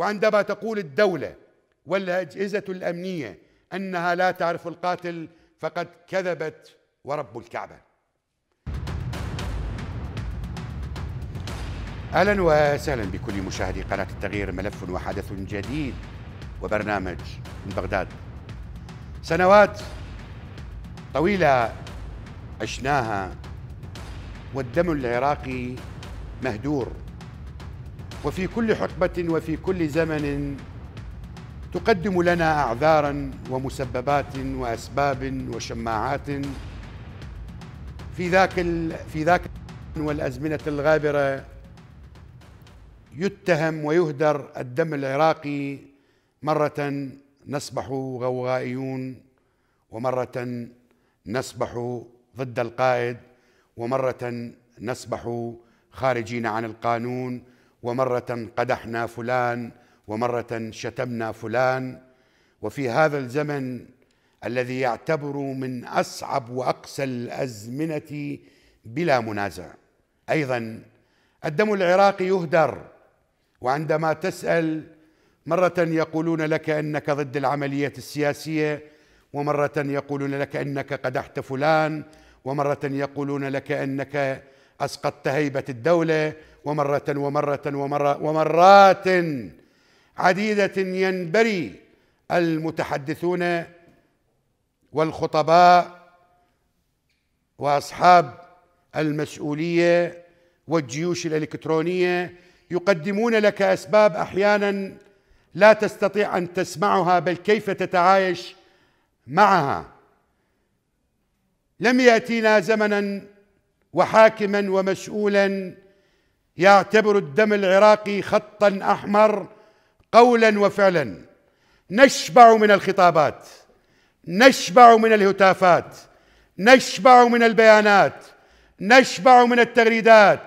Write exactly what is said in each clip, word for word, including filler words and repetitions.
وعندما تقول الدولة والأجهزة الأمنية أنها لا تعرف القاتل فقد كذبت ورب الكعبة. أهلا وسهلا بكل مشاهدي قناة التغيير. ملف وحدث جديد وبرنامج من بغداد. سنوات طويلة عشناها والدم العراقي مهدور، وفي كل حقبة وفي كل زمن تقدم لنا أعذاراً ومسببات وأسباب وشماعات في ذاك في ذاك والأزمنة الغابرة. يتهم ويهدر الدم العراقي، مرة نصبح غوغائيون، ومرة نصبح ضد القائد، ومرة نصبح خارجين عن القانون، ومرة قدحنا فلان، ومرة شتمنا فلان. وفي هذا الزمن الذي يعتبر من أصعب وأقسى الأزمنة بلا منازع، أيضا الدم العراقي يهدر. وعندما تسأل مرة يقولون لك أنك ضد العملية السياسية، ومرة يقولون لك أنك قدحت فلان، ومرة يقولون لك أنك أسقطت هيبة الدولة، ومرة ومرة ومرة ومرات عديدة ينبري المتحدثون والخطباء وأصحاب المسؤولية والجيوش الإلكترونية يقدمون لك أسباب أحيانا لا تستطيع أن تسمعها، بل كيف تتعايش معها. لم يأتينا زمنا وحاكما ومسؤولا يعتبر الدم العراقي خطا أحمر قولا وفعلا. نشبع من الخطابات، نشبع من الهتافات، نشبع من البيانات، نشبع من التغريدات،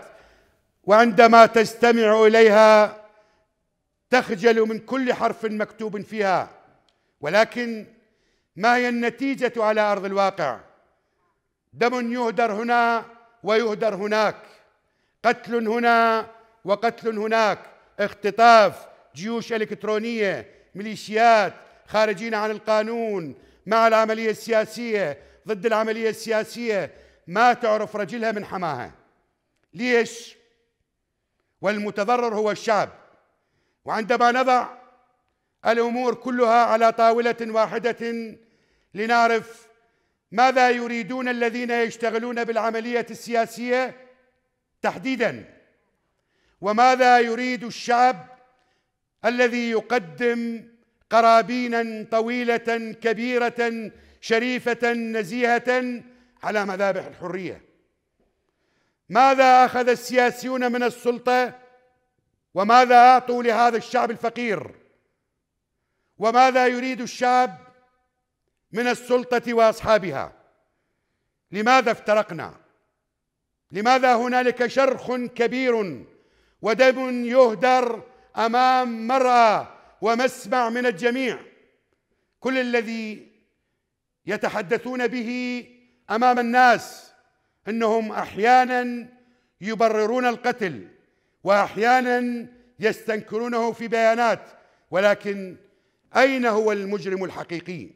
وعندما تستمع إليها تخجل من كل حرف مكتوب فيها. ولكن ما هي النتيجة على أرض الواقع؟ دم يهدر هنا ويهدر هناك، قتل هنا وقتل هناك، اختطاف، جيوش إلكترونية، ميليشيات، خارجين عن القانون، مع العملية السياسية، ضد العملية السياسية، ما تعرف رجلها من حماها. ليش؟ والمتضرر هو الشعب. وعندما نضع الأمور كلها على طاولة واحدة لنعرف ماذا يريدون الذين يشتغلون بالعملية السياسية تحديداً، وماذا يريد الشعب الذي يقدم قرابيناً طويلة كبيرة شريفة نزيهة على مذابح الحرية. ماذا أخذ السياسيون من السلطة، وماذا أعطوا لهذا الشعب الفقير، وماذا يريد الشعب من السلطة وأصحابها؟ لماذا افترقنا؟ لماذا هنالك شرخ كبير ودم يهدر أمام مرأى ومسمع من الجميع؟ كل الذي يتحدثون به أمام الناس أنهم أحيانا يبررون القتل وأحيانا يستنكرونه في بيانات، ولكن أين هو المجرم الحقيقي؟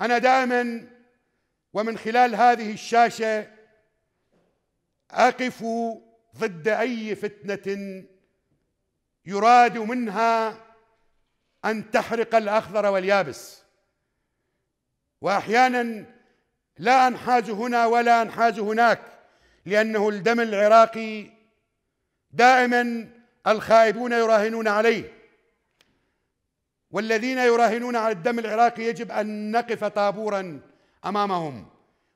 أنا دائما ومن خلال هذه الشاشة أقف ضد أي فتنة يراد منها أن تحرق الأخضر واليابس، وأحيانا لا أنحاز هنا ولا أنحاز هناك، لأنه الدم العراقي دائما الخائبون يراهنون عليه، والذين يراهنون على الدم العراقي يجب أن نقف طابورا أمامهم،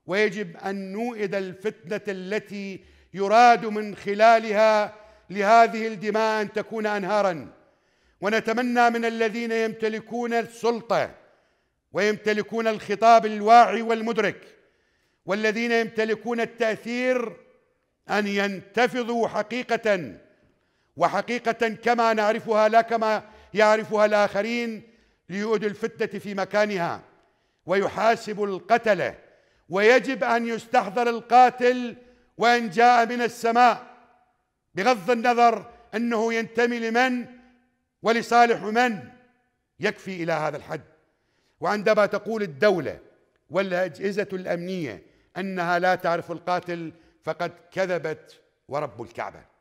ويجب أن نوئد الفتنة التي يراد من خلالها لهذه الدماء أن تكون أنهارا. ونتمنى من الذين يمتلكون السلطة ويمتلكون الخطاب الواعي والمدرك والذين يمتلكون التأثير أن ينتفضوا حقيقة، وحقيقة كما نعرفها لا كما يعرفها الآخرين، ليؤيدوا الفتنة في مكانها ويحاسبوا القتلة. ويجب أن يستحضر القاتل وإن جاء من السماء، بغض النظر أنه ينتمي لمن ولصالح من؟ يكفي إلى هذا الحد. وعندما تقول الدولة والأجهزة الأمنية أنها لا تعرف القاتل فقد كذبت ورب الكعبة.